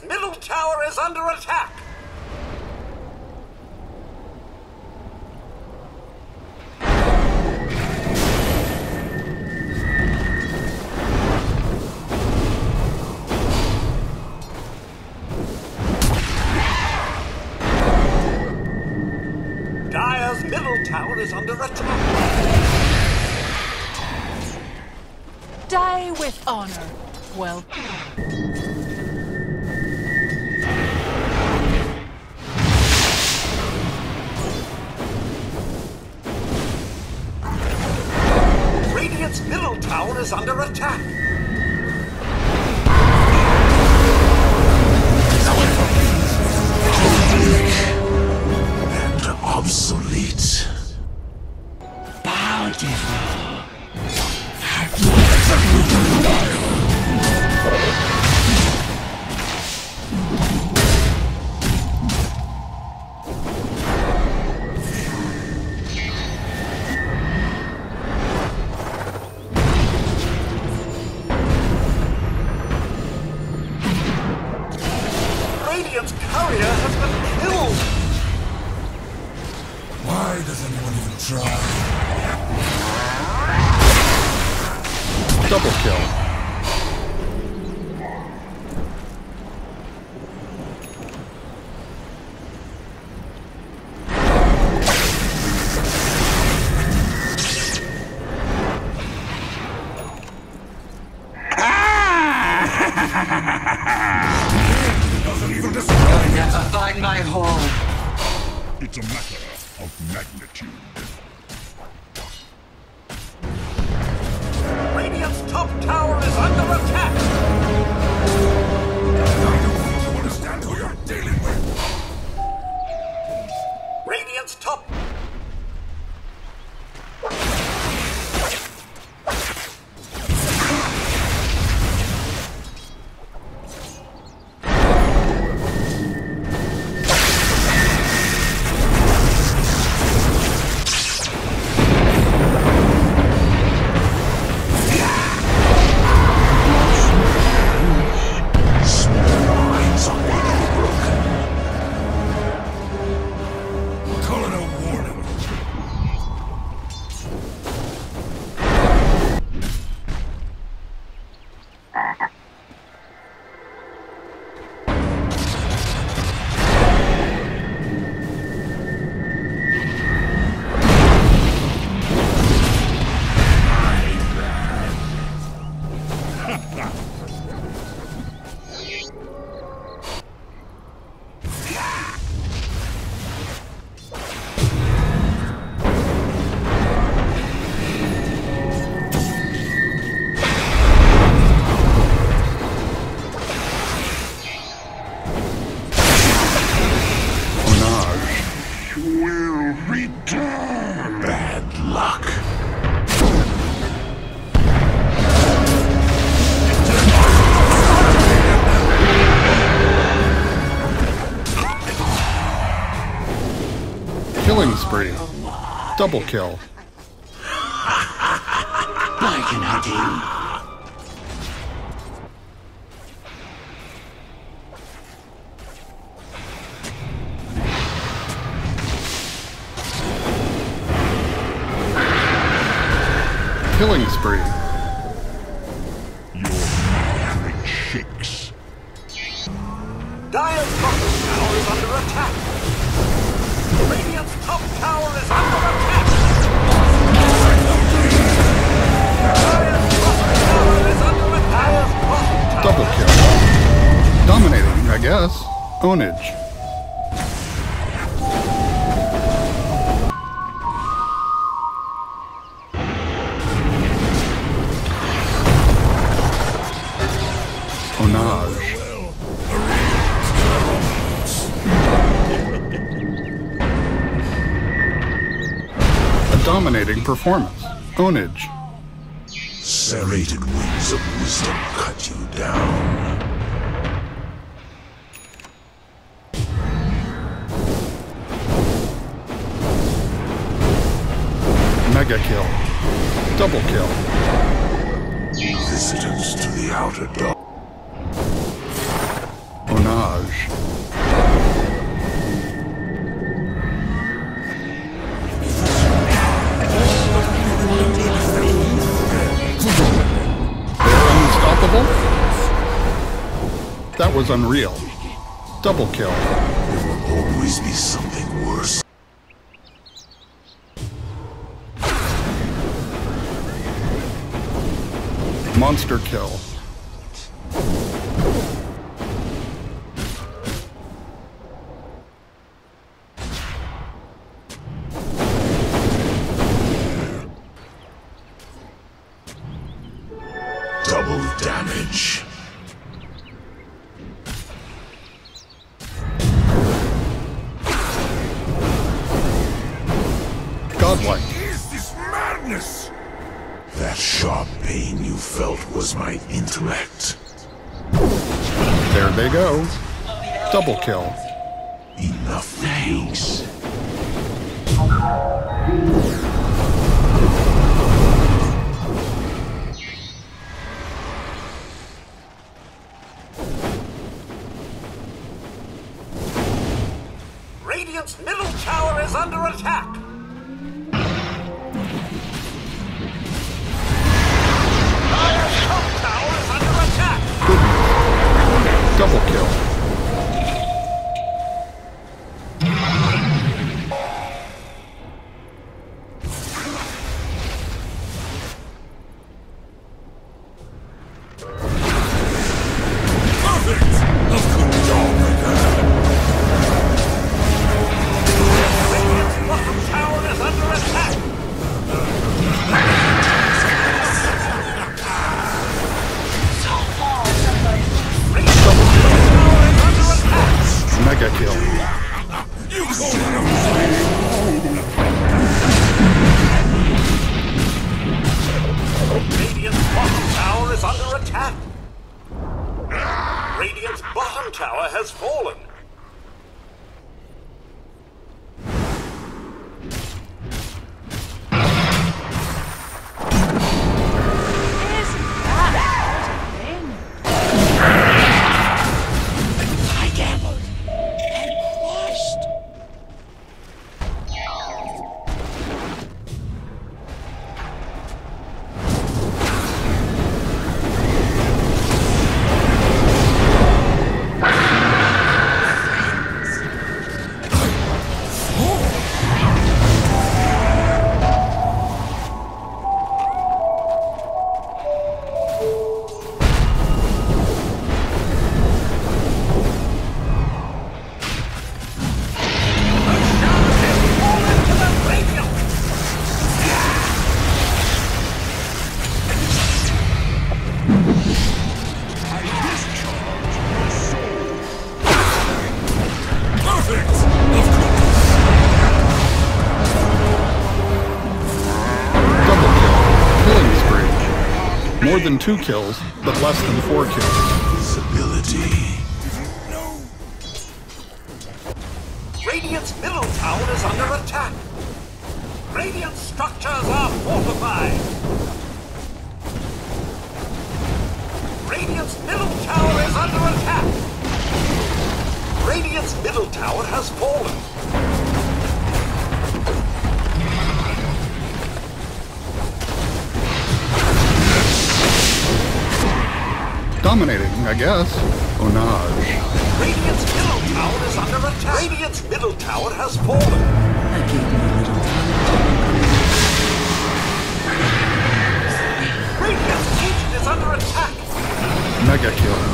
Dyer's middle tower is under attack. Dyer's middle tower is under attack. Die with honor. Well done. Its middle tower is under attack. And obsolete. Bountiful. Double kill. I'll never find my home. It's a matter of magnitude. Top tower is under attack! I don't think you understand who you're dealing with! Radiant's top... Killing spree. Double kill. I can hurt you. Killing spree. Your marriage shakes. Dyer's bottom tower is under attack. Radiant's top tower is under attack! Dyer's bottom tower is under attack! Double kill. Dominating, I guess. Ownage. Onage. Dominating performance. Ownage. Serrated wings of wisdom cut you down. Mega kill. Double kill. Visitants to the outer door. Ownage. That was unreal. Double kill. There will always be something worse. Monster kill. Double damage. What is this madness? That sharp pain you felt was my intellect. There they go. Double kill. Enough. Thanks. Radiant's middle tower is under attack. Double kill. Radiant's bottom tower has fallen. More than 2 kills, but less than 4 kills. Visibility. No. Radiant's middle tower is under attack. Radiant structures are fortified. Radiant's middle tower is under attack. Radiant's middle tower has fallen. Dominating, I guess. Onage. Radiant's middle tower is under attack. Radiant's middle tower has fallen. I gave you a little time. Radiant's agent is under attack. Mega kill.